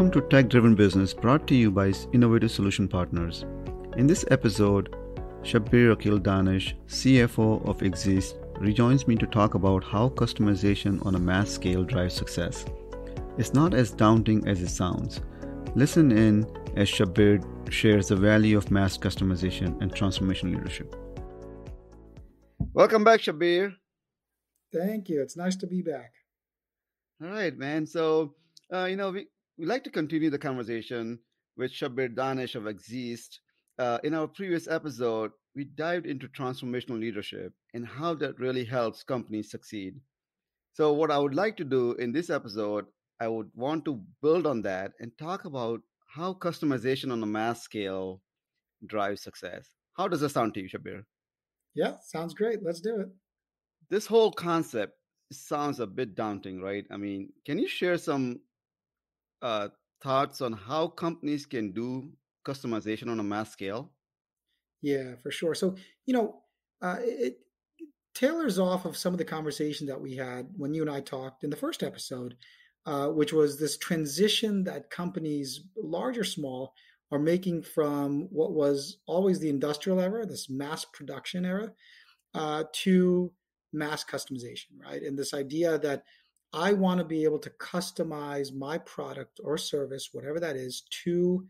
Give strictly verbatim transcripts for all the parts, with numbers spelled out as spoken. Welcome to Tech Driven Business, brought to you by Innovative Solution Partners. In this episode, Shabbir Aqeel Danish, C F O of Exeest, rejoins me to talk about how customization on a mass scale drives success. It's not as daunting as it sounds. Listen in as Shabbir shares the value of mass customization and transformation leadership. Welcome back, Shabbir. Thank you. It's nice to be back. All right, man. So, uh, you know, we, we like to continue the conversation with Shabbir Danish of Exeest. Uh, in our previous episode, we dived into transformational leadership and how that really helps companies succeed. So what I would like to do in this episode, I would want to build on that and talk about how customization on a mass scale drives success. How does that sound to you, Shabbir? Yeah, sounds great. Let's do it. This whole concept sounds a bit daunting, right? I mean, can you share some uh, thoughts on how companies can do customization on a mass scale? Yeah, for sure. So, you know, uh, it, it tailors off of some of the conversation that we had when you and I talked in the first episode, uh, which was this transition that companies, large or small, are making from what was always the industrial era, this mass production era, uh, to mass customization, right? And this idea that I want to be able to customize my product or service, whatever that is, to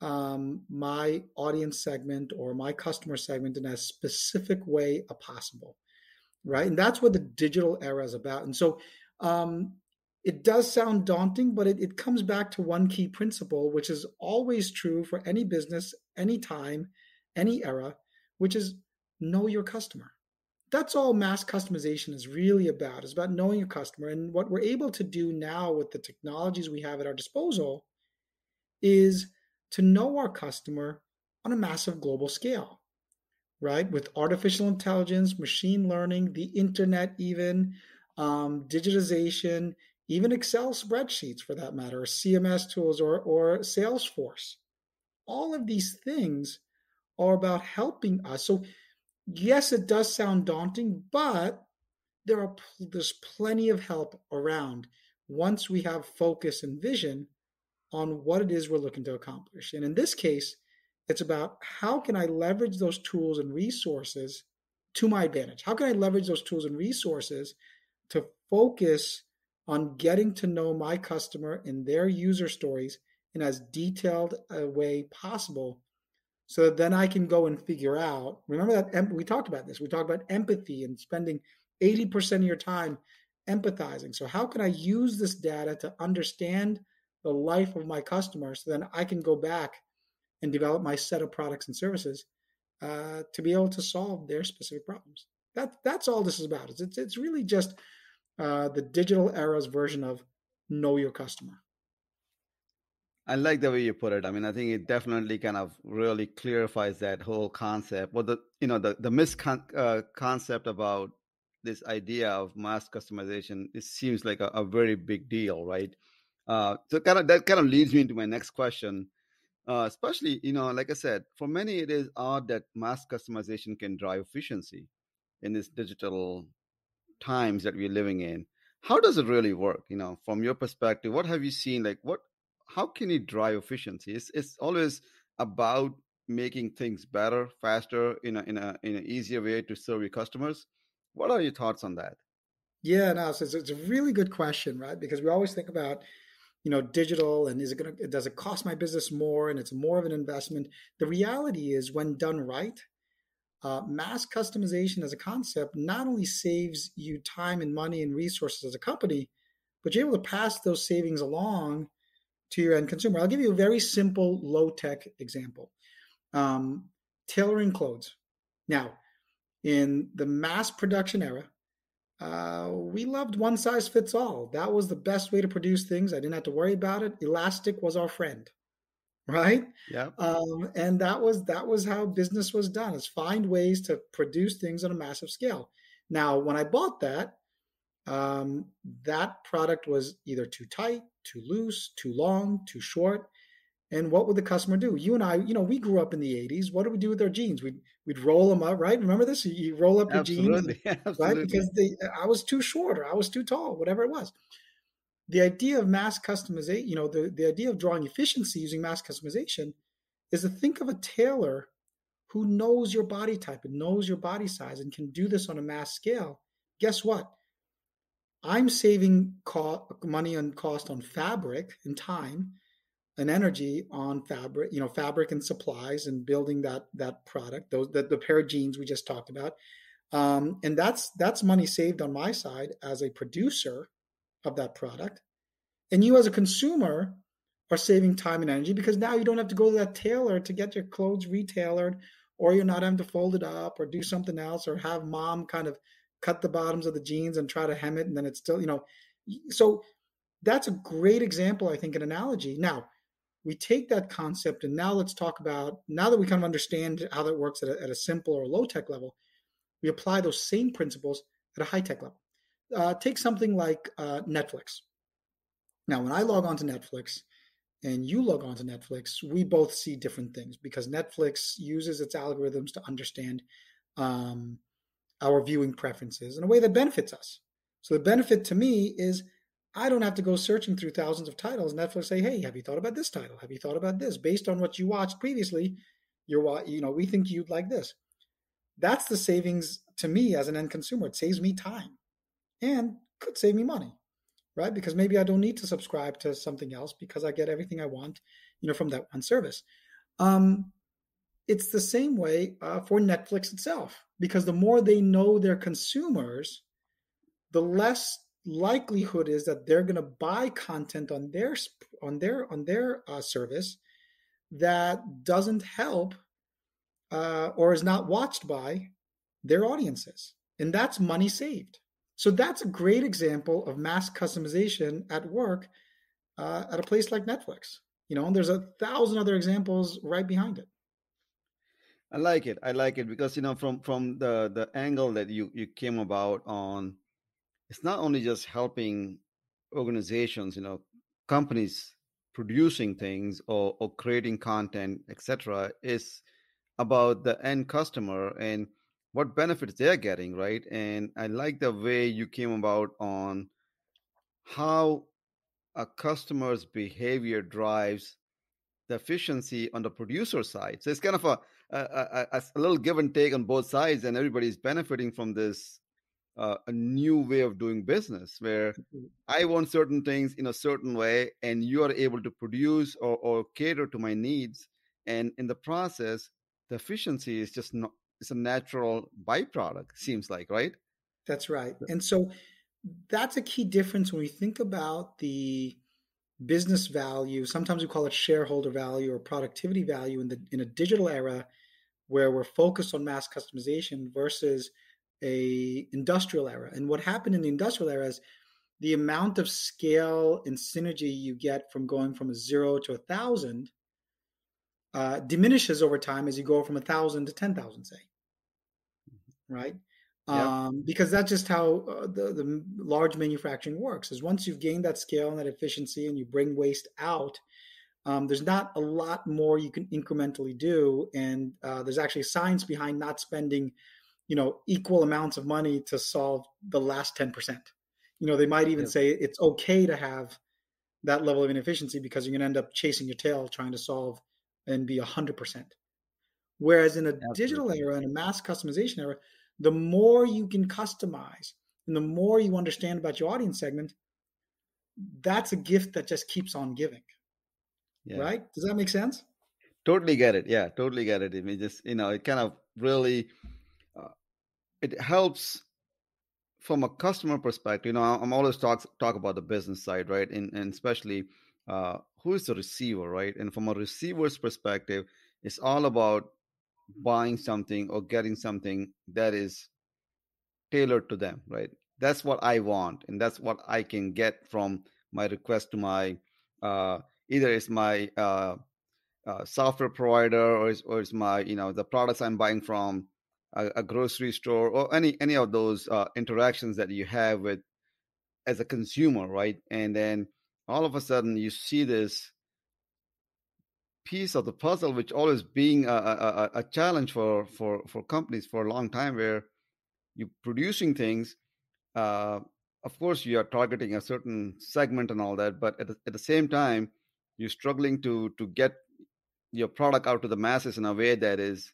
um, my audience segment or my customer segment in as specific way as possible, right? And that's what the digital era is about. And so um, it does sound daunting, but it, it comes back to one key principle, which is always true for any business, any time, any era, which is know your customer. That's all mass customization is really about. It's about knowing your customer. And what we're able to do now with the technologies we have at our disposal is to know our customer on a massive global scale, right? With artificial intelligence, machine learning, the internet even, um, digitization, even Excel spreadsheets for that matter, or C M S tools or, or Salesforce. All of these things are about helping us. So yes, it does sound daunting, but there are there's plenty of help around once we have focus and vision on what it is we're looking to accomplish. And in this case, it's about how can I leverage those tools and resources to my advantage? How can I leverage those tools and resources to focus on getting to know my customer and their user stories in as detailed a way possible? So that then I can go and figure out, remember that we talked about this, we talked about empathy and spending eighty percent of your time empathizing. So how can I use this data to understand the life of my customer so then I can go back and develop my set of products and services uh, to be able to solve their specific problems? That, that's all this is about. It's, it's really just uh, the digital era's version of know your customer. I like the way you put it. I mean, I think it definitely kind of really clarifies that whole concept. Well, the you know the the misconcept uh, concept about this idea of mass customization, it seems like a, a very big deal, right? Uh, so kind of that kind of leads me into my next question. Uh, especially, you know, like I said, for many it is odd that mass customization can drive efficiency in this digital times that we're living in. How does it really work? You know, from your perspective, what have you seen? Like what? How can it drive efficiency? It's, it's always about making things better, faster, in a, in a in an easier way to serve your customers. What are your thoughts on that? Yeah, no, so it's, it's a really good question, right? Because we always think about, you know, digital and is it going to does it cost my business more and it's more of an investment? The reality is, when done right, uh, mass customization as a concept not only saves you time and money and resources as a company, but you're able to pass those savings along to your end consumer. I'll give you a very simple low-tech example. Um, tailoring clothes. Now, in the mass production era, uh, we loved one size fits all. That was the best way to produce things. I didn't have to worry about it. Elastic was our friend, right? Yeah. Um, and that was that was how business was done, is find ways to produce things on a massive scale. Now, when I bought that, Um, that product was either too tight, too loose, too long, too short. And what would the customer do? You and I, you know, we grew up in the eighties. What do we do with our jeans? We'd, we'd roll them up, right? Remember this? You roll up your absolutely. Jeans, absolutely. Right? Because they, I was too short or I was too tall, whatever it was. the idea of mass customization, you know, the, the idea of drawing efficiency using mass customization is to think of a tailor who knows your body type and knows your body size and can do this on a mass scale. Guess what? I'm saving co- money on cost on fabric and time and energy on fabric, you know, fabric and supplies and building that that product, those the, the pair of jeans we just talked about. Um, and that's that's money saved on my side as a producer of that product. And you as a consumer are saving time and energy because now you don't have to go to that tailor to get your clothes retailered, or you're not having to fold it up or do something else or have mom kind of cut the bottoms of the jeans and try to hem it. And then it's still, you know, so that's a great example, I think, an analogy. Now, we take that concept and now let's talk about, now that we kind of understand how that works at a, at a simple or low tech level, we apply those same principles at a high tech level. Uh, take something like uh, Netflix. Now, when I log on to Netflix and you log on to Netflix, we both see different things because Netflix uses its algorithms to understand um, our viewing preferences in a way that benefits us. So the benefit to me is I don't have to go searching through thousands of titles. Netflix say, hey, have you thought about this title? Have you thought about this? Based on what you watched previously, you're, you know, we think you'd like this. That's the savings to me as an end consumer. It saves me time and could save me money, right? Because maybe I don't need to subscribe to something else because I get everything I want, you know, from that one service. Um, it's the same way uh, for Netflix itself, because the more they know their consumers, the less likelihood is that they're going to buy content on their on their on their uh, service that doesn't help uh, or is not watched by their audiences, and that's money saved. So that's a great example of mass customization at work uh, at a place like Netflix. You know, and there's a thousand other examples right behind it. I like it. I like it because you know from from the the angle that you you came about on. It's not only just helping organizations, you know, companies producing things or, or creating content, et cetera. It's about the end customer and what benefits they're getting, right? And I like the way you came about on how a customer's behavior drives the efficiency on the producer side. So it's kind of a a, a, a little give and take on both sides, and everybody's benefiting from this. Uh, a new way of doing business where I want certain things in a certain way and you are able to produce or, or cater to my needs. And in the process, the efficiency is just not, it's a natural byproduct, seems like, right? That's right. And so that's a key difference when we think about the business value. Sometimes we call it shareholder value or productivity value in the in a digital era where we're focused on mass customization versus a industrial era. And what happened in the industrial era is the amount of scale and synergy you get from going from a zero to a thousand uh, diminishes over time as you go from a thousand to ten thousand, say, right? Yeah. Um, because that's just how uh, the, the large manufacturing works is once you've gained that scale and that efficiency and you bring waste out, um, there's not a lot more you can incrementally do. And uh, there's actually science behind not spending you know, equal amounts of money to solve the last ten percent. You know, they might even yeah. say it's okay to have that level of inefficiency because you're going to end up chasing your tail trying to solve and be one hundred percent. Whereas in a Absolutely. digital era and a mass customization era, the more you can customize and the more you understand about your audience segment, that's a gift that just keeps on giving. Yeah. Right? Does that make sense? Totally get it. Yeah, totally get it. I mean, just, you know, it kind of really... It helps from a customer perspective. You know, I'm always talk talk about the business side, right? And and especially uh, who is the receiver, right? And from a receiver's perspective, it's all about buying something or getting something that is tailored to them, right? That's what I want, and that's what I can get from my request to my uh, either it's my uh, uh, software provider or it's, or it's my you know the products I'm buying from. A, a grocery store or any any of those uh, interactions that you have with as a consumer, right? And then all of a sudden you see this piece of the puzzle, which always being a, a, a challenge for, for, for companies for a long time, where you're producing things, uh, of course, you are targeting a certain segment and all that, but at the, at the same time, you're struggling to to get your product out to the masses in a way that is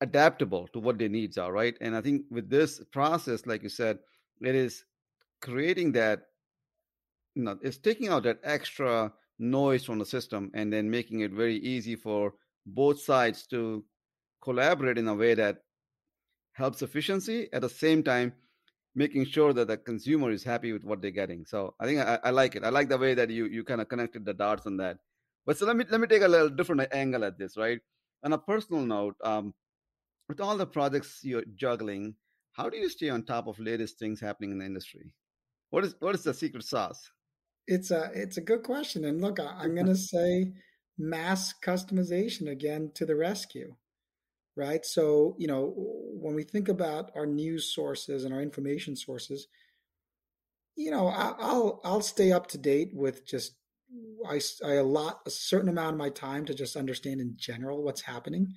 adaptable to what their needs are, right? And I think with this process, like you said, it is creating that, you know, it's taking out that extra noise from the system and then making it very easy for both sides to collaborate in a way that helps efficiency, at the same time making sure that the consumer is happy with what they're getting. So I think I, I like it. I like the way that you you kind of connected the dots on that. But so let me let me take a little different angle at this, right? On a personal note, um, with all the projects you're juggling, how do you stay on top of latest things happening in the industry? What is what is the secret sauce? It's a it's a good question, and look, I, I'm going to say mass customization again to the rescue, right? So you know when we think about our news sources and our information sources, you know I, I'll I'll stay up to date with just I, I allot a certain amount of my time to just understand in general what's happening.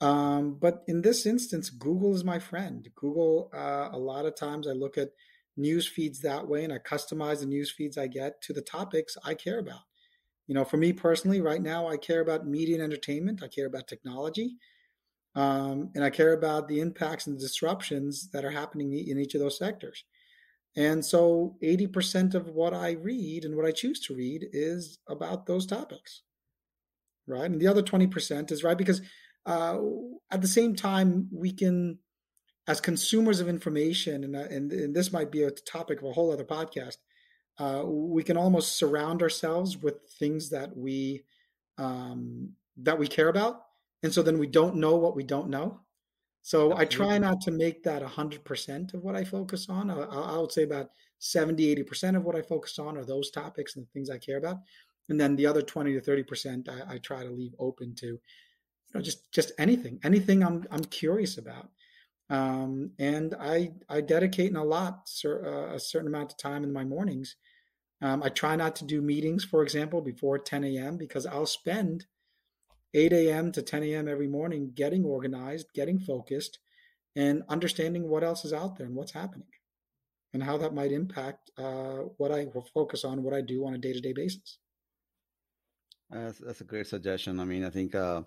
Um, but in this instance, Google is my friend. Google, uh, a lot of times I look at news feeds that way, and I customize the news feeds I get to the topics I care about. You know, for me personally, right now, I care about media and entertainment. I care about technology. Um, and I care about the impacts and disruptions that are happening in each of those sectors. And so eighty percent of what I read and what I choose to read is about those topics, right? And the other twenty percent is right because uh, at the same time, we can, as consumers of information, and, and, and this might be a topic of a whole other podcast, uh, we can almost surround ourselves with things that we um, that we care about. And so then we don't know what we don't know. So I try not to make that one hundred percent of what I focus on. I, I would say about seventy, eighty percent of what I focus on are those topics and things I care about. And then the other twenty to thirty percent, I, I try to leave open to, you know, just, just anything, anything I'm I'm curious about. Um, and I I dedicate a lot, a certain amount of time in my mornings. Um, I try not to do meetings, for example, before ten a.m. because I'll spend eight a.m. to ten a.m. every morning, getting organized, getting focused, and understanding what else is out there and what's happening and how that might impact uh, what I will focus on, what I do on a day-to-day basis. Uh, that's, that's a great suggestion. I mean, I think, uh,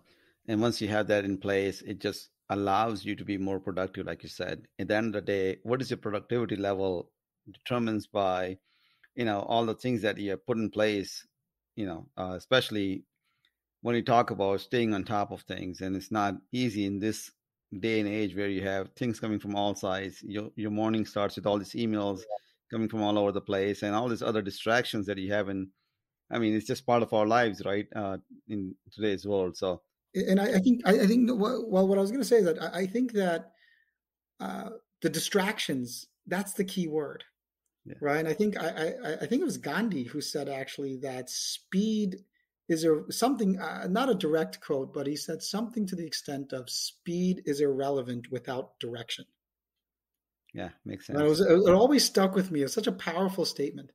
and once you have that in place, it just allows you to be more productive, like you said. At the end of the day, what is your productivity level determines by, you know, all the things that you have put in place, you know, uh, especially when you talk about staying on top of things, and it's not easy in this day and age where you have things coming from all sides. Your your morning starts with all these emails coming from all over the place and all these other distractions that you have. And I mean, it's just part of our lives, right? Uh, in today's world. So, and I, I think, I, I think, well, what I was going to say is that I, I think that uh, the distractions, that's the key word, yeah. Right? And I think, I, I, I think it was Gandhi who said actually that speed is there something, uh, not a direct quote, but he said something to the extent of speed is irrelevant without direction. Yeah, makes sense. It, was, it always stuck with me. It's such a powerful statement,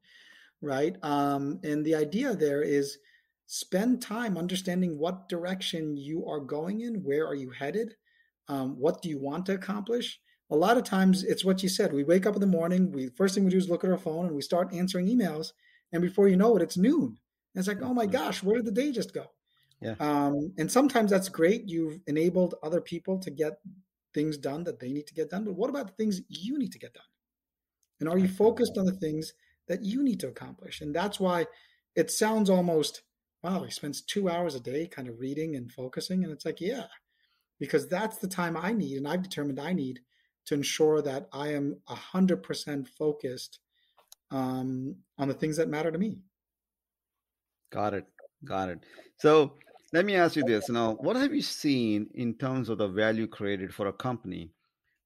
right? Um, and the idea there is spend time understanding what direction you are going in, where are you headed, um, what do you want to accomplish? A lot of times it's what you said. We wake up in the morning, we first thing we do is look at our phone and we start answering emails. And before you know it, it's noon. It's like, oh my gosh, where did the day just go? Yeah. Um, and sometimes that's great. You've enabled other people to get things done that they need to get done. But what about the things you need to get done? And are you focused on the things that you need to accomplish? And that's why it sounds almost, wow, he spends two hours a day kind of reading and focusing. And it's like, yeah, because that's the time I need. And I've determined I need to ensure that I am one hundred percent focused um, on the things that matter to me. Got it. Got it. So let me ask you this. Now, what have you seen in terms of the value created for a company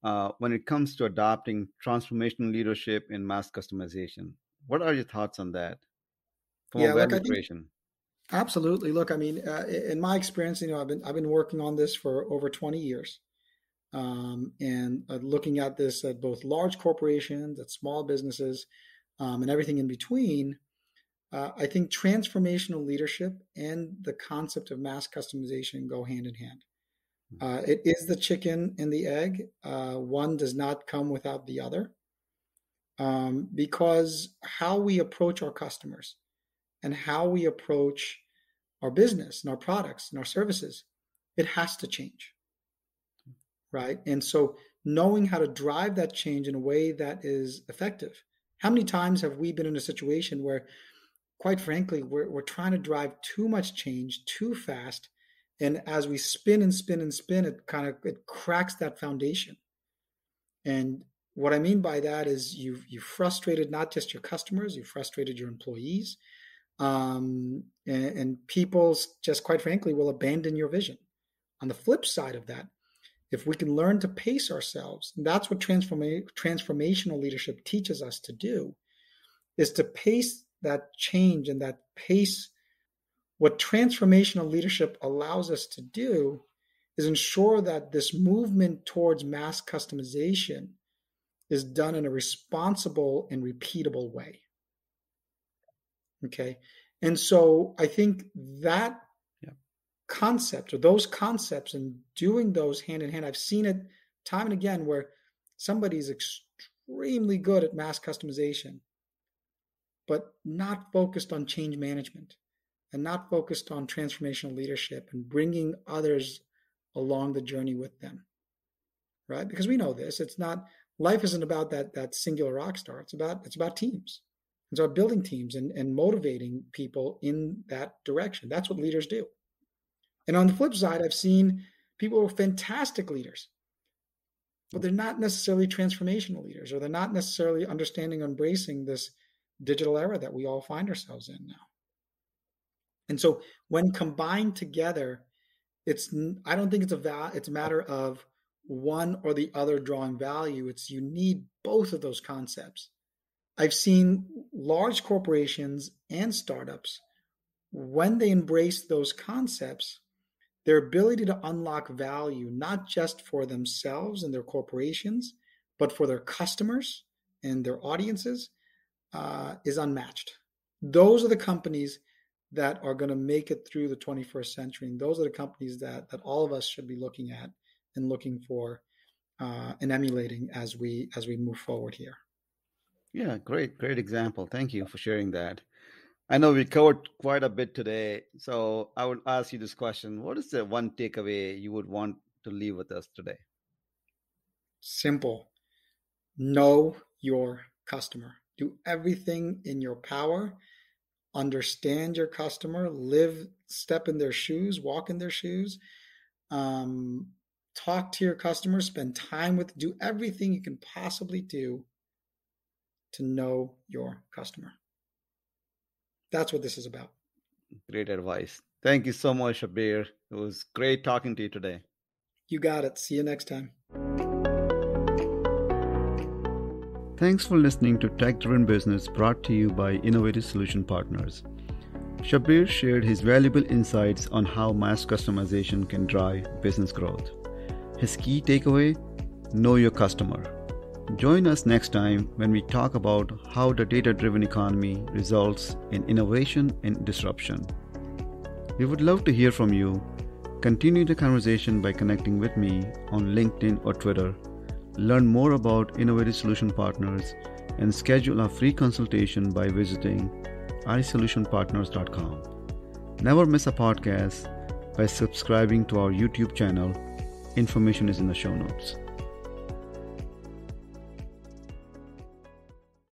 uh, when it comes to adopting transformational leadership and mass customization? What are your thoughts on that? For yeah, value look, creation? Think, absolutely. Look, I mean, uh, in my experience, you know, I've been I've been working on this for over twenty years, um, and uh, looking at this at both large corporations, at small businesses, um, and everything in between. Uh, I think transformational leadership and the concept of mass customization go hand in hand. Uh, it is the chicken and the egg. Uh, one does not come without the other. um, because how we approach our customers and how we approach our business and our products and our services, it has to change, right? And so knowing how to drive that change in a way that is effective. How many times have we been in a situation where, quite frankly, we're, we're trying to drive too much change too fast, and as we spin and spin and spin, it kind of it cracks that foundation. And what I mean by that is you've you frustrated not just your customers, you frustrated your employees, um, and, and people just quite frankly will abandon your vision. On the flip side of that, if we can learn to pace ourselves, and that's what transforma- transformational leadership teaches us to do, is to pace that change and that pace. What transformational leadership allows us to do is ensure that this movement towards mass customization is done in a responsible and repeatable way. Okay. And so I think that yeah. concept or those concepts and doing those hand in hand, I've seen it time and again where somebody's extremely good at mass customization, but not focused on change management and not focused on transformational leadership and bringing others along the journey with them, right? Because we know this, it's not, life isn't about that that singular rock star. It's about, it's about teams. It's about building teams and, and motivating people in that direction. That's what leaders do. And on the flip side, I've seen people who are fantastic leaders, but they're not necessarily transformational leaders, or they're not necessarily understanding or embracing this digital era that we all find ourselves in now. And so when combined together, it's, I don't think it's a, val- it's a matter of one or the other drawing value. It's, you need both of those concepts. I've seen large corporations and startups, when they embrace those concepts, their ability to unlock value, not just for themselves and their corporations, but for their customers and their audiences, uh, is unmatched. Those are the companies that are going to make it through the twenty-first century. And those are the companies that that all of us should be looking at and looking for uh, and emulating as we as we move forward here. Yeah, great, great example. Thank you for sharing that. I know we covered quite a bit today. So I would ask you this question. What is the one takeaway you would want to leave with us today? Simple. Know your customer. Do everything in your power. Understand your customer, live, step in their shoes, walk in their shoes, um, talk to your customer, spend time with, do everything you can possibly do to know your customer. That's what this is about. Great advice. Thank you so much, Shabbir. It was great talking to you today. You got it. See you next time. Thanks for listening to Tech Driven Business, brought to you by Innovative Solution Partners. Shabbir shared his valuable insights on how mass customization can drive business growth. His key takeaway, know your customer. Join us next time when we talk about how the data-driven economy results in innovation and disruption. We would love to hear from you. Continue the conversation by connecting with me on LinkedIn or Twitter. Learn more about Innovative Solution Partners and schedule a free consultation by visiting i solution partners dot com. Never miss a podcast by subscribing to our YouTube channel. Information is in the show notes.